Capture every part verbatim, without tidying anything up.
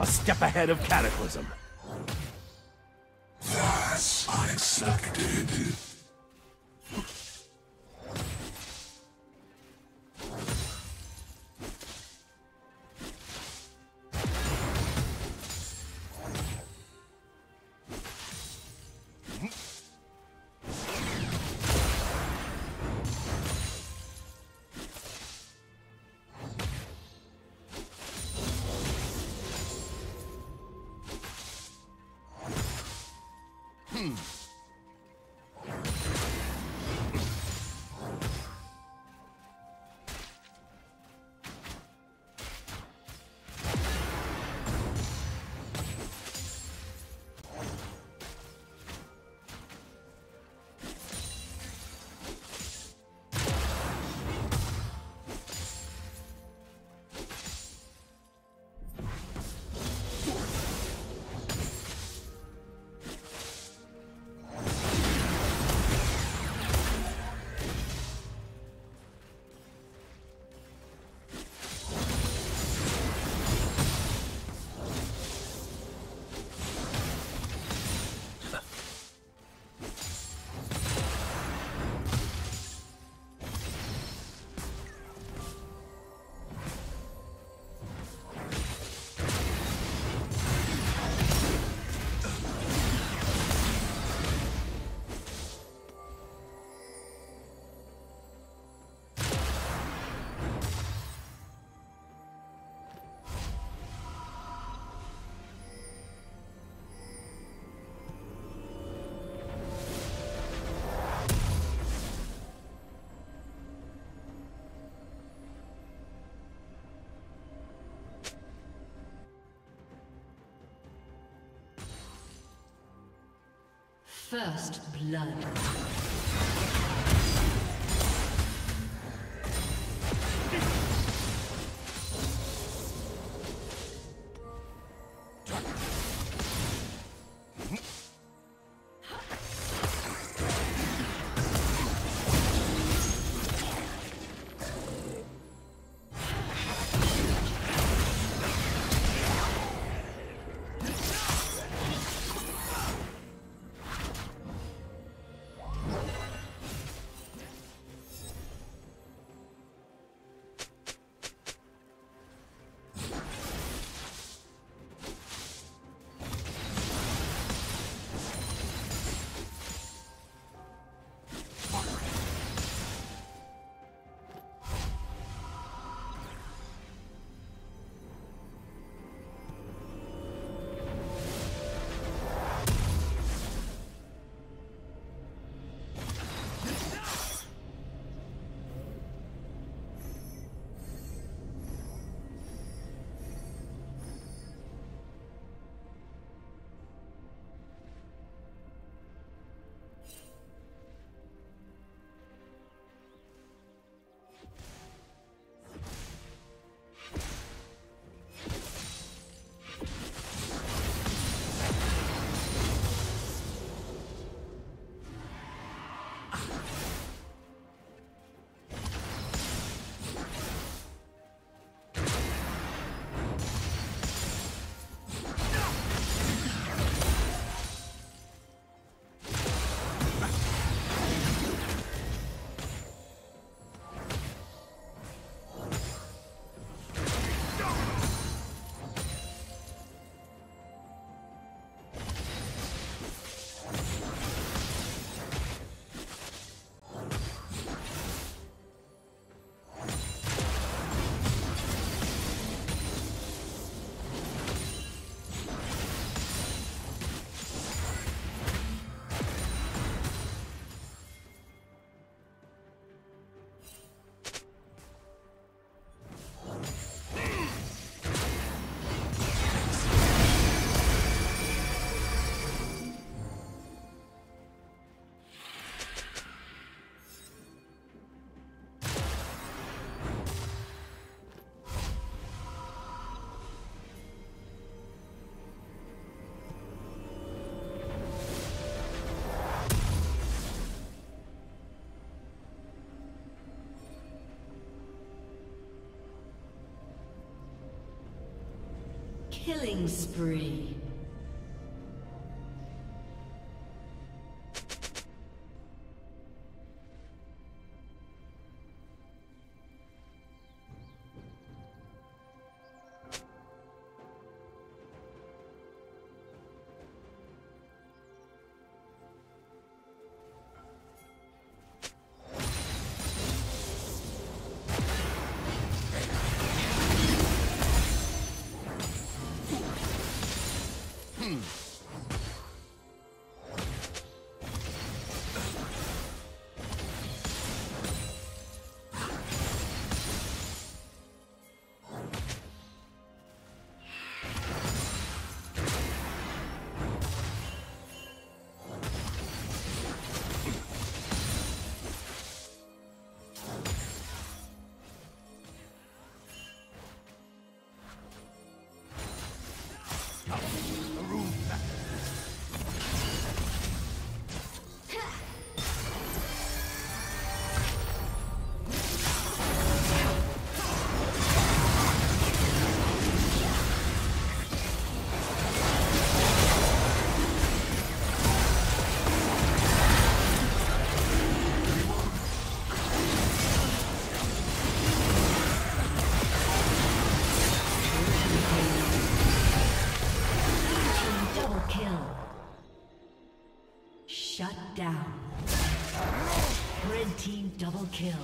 A step ahead of Cataclysm. That's unexpected. First blood. Killing spree. Down. Red team double kill.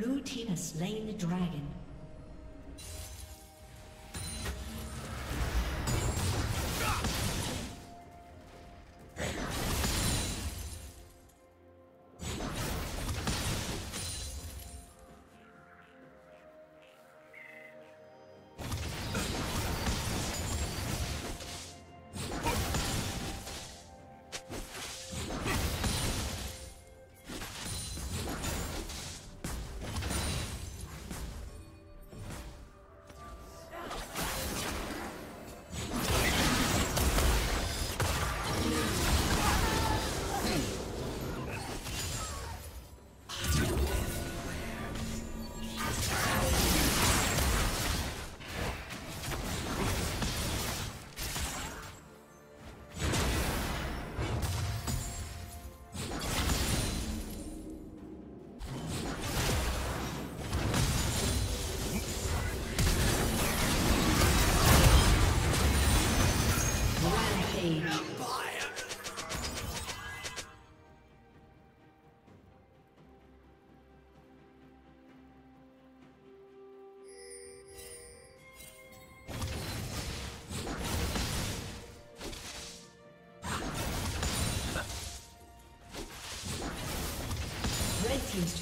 Blue team has slain the dragon.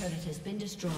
team's turret has been destroyed.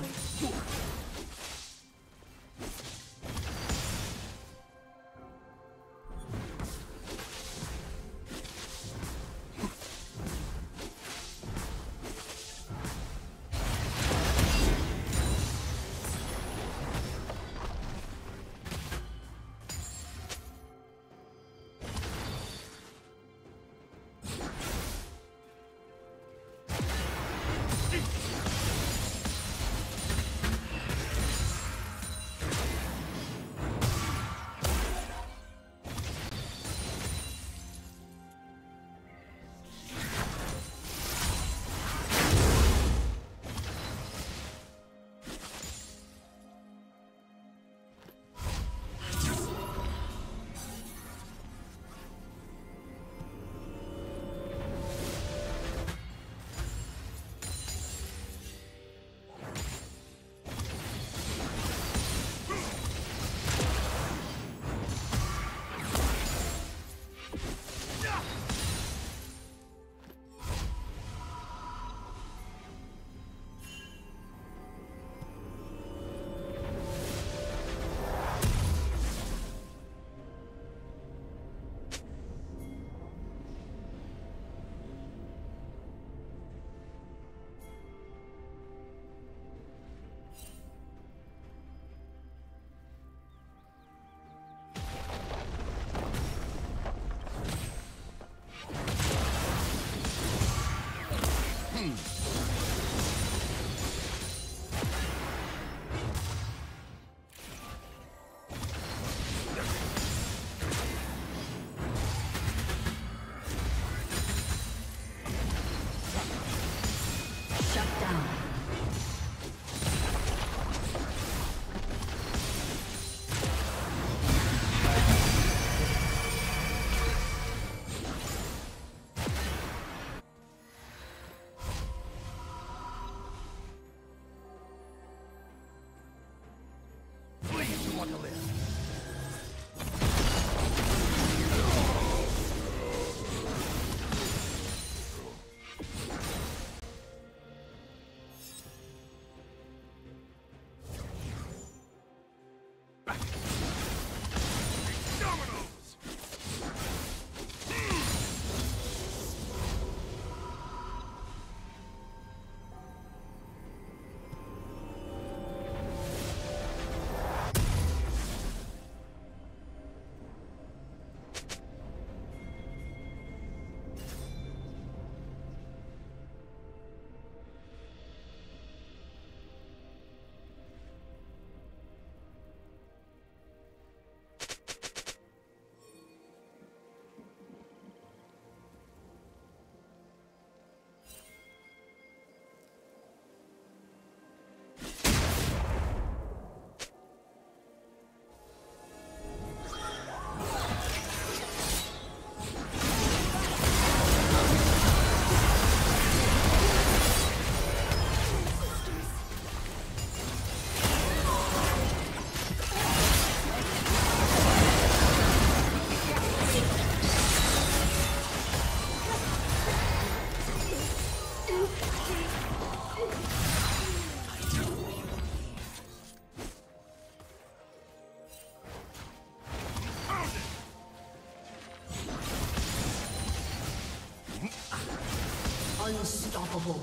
Unstoppable.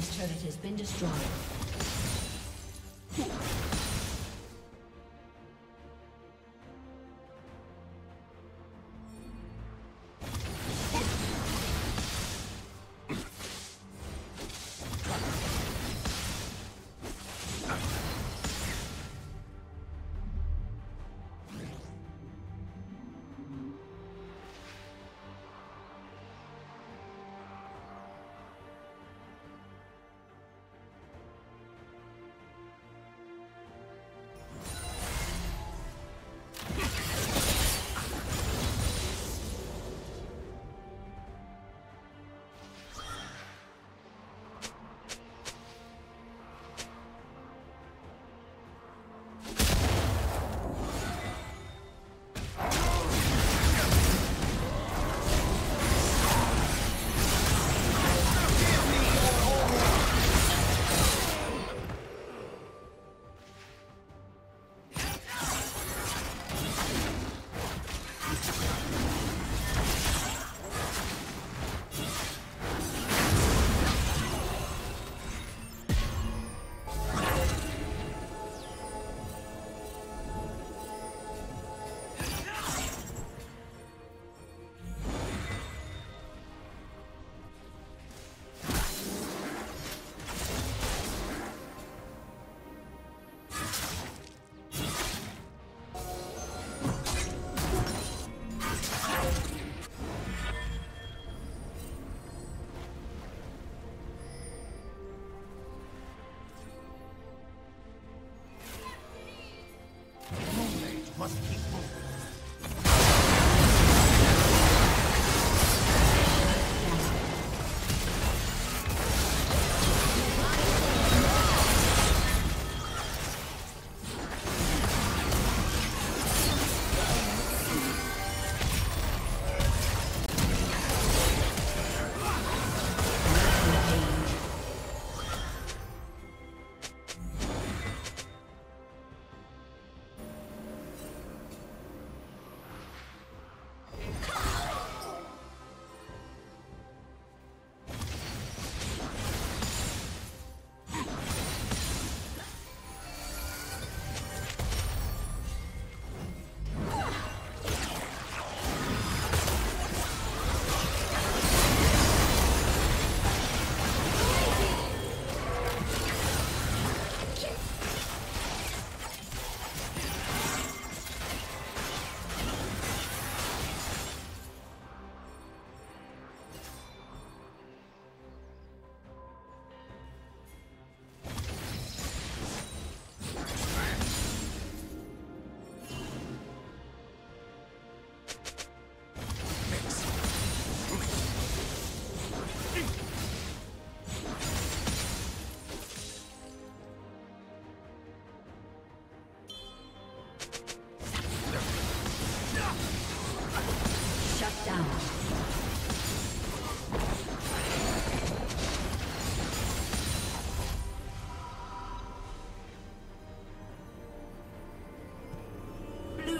team's turret has been destroyed.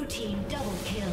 Team double kill.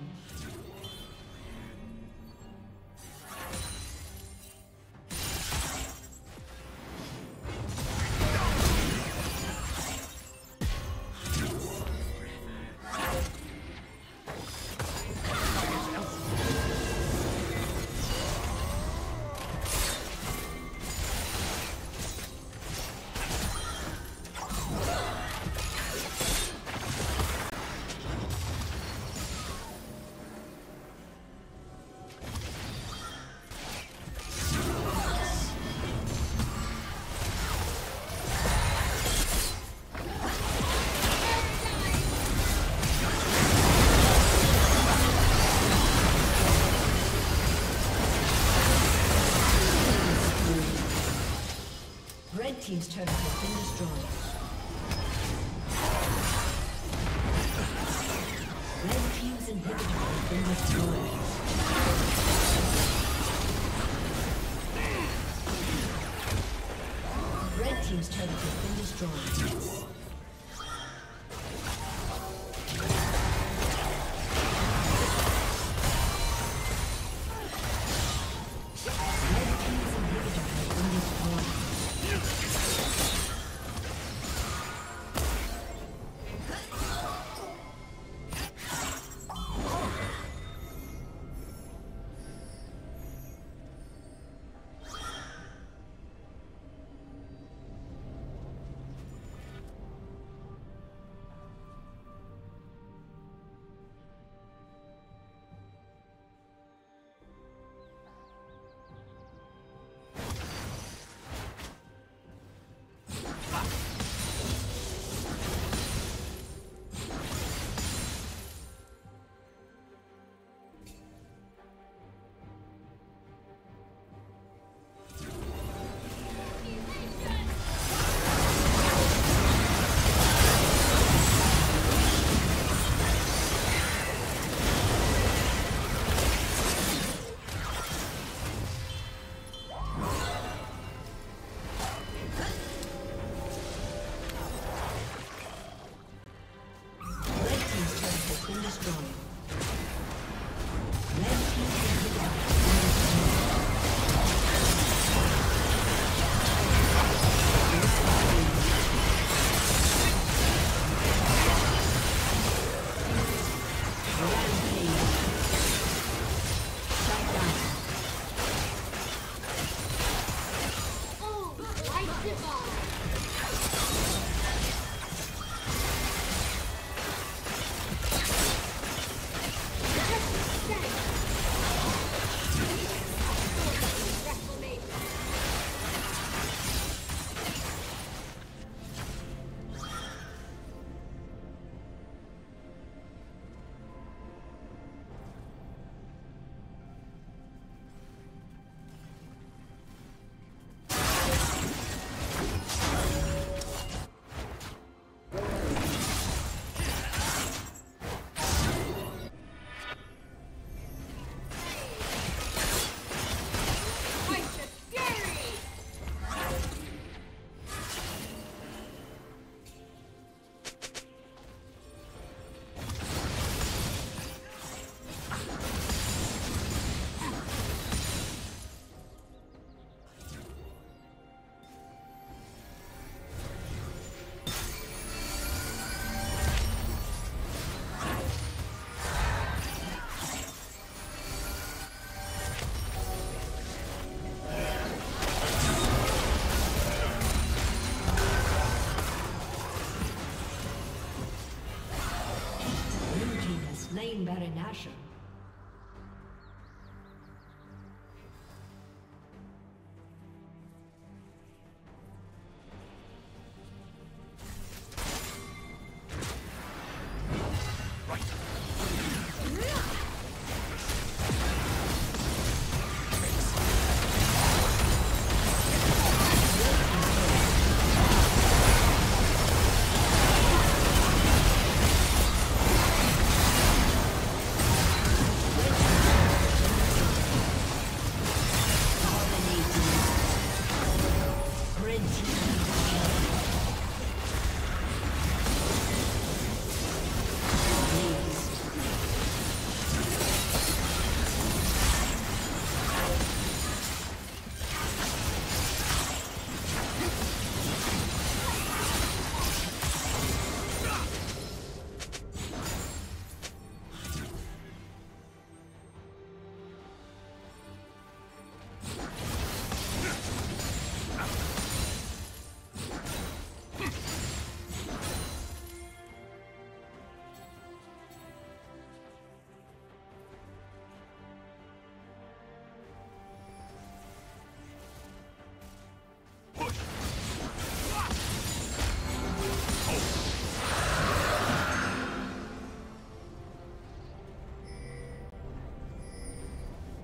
Red team's turret has been destroyed. Red team's inhibitor has been destroyed. Red team's turret has been destroyed. Baronasha.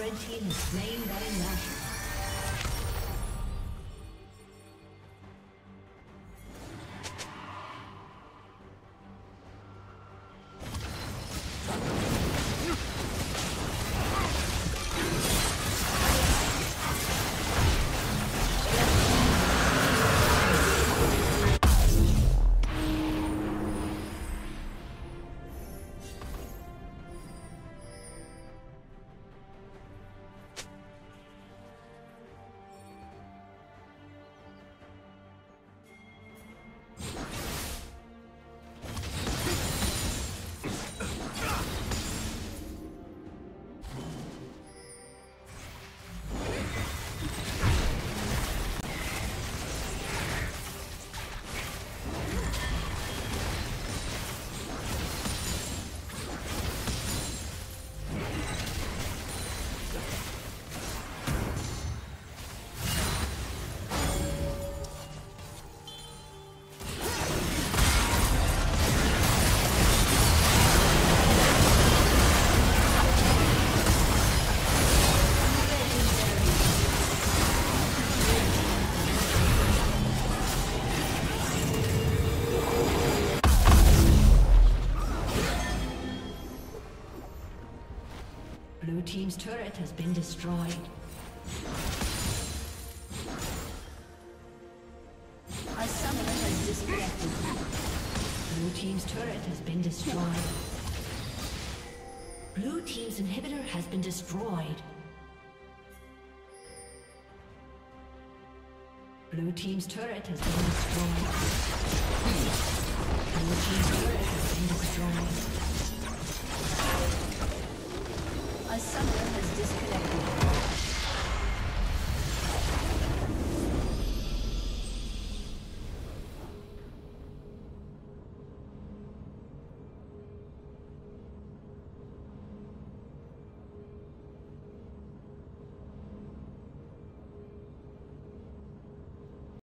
Red team is slain by Nash. Team's turret has been destroyed. A summoner has disconnected. Blue team's turret has been destroyed. Blue team's inhibitor has been destroyed. Blue team's turret has been destroyed. Blue team's turret has been destroyed. A summoner has disconnected.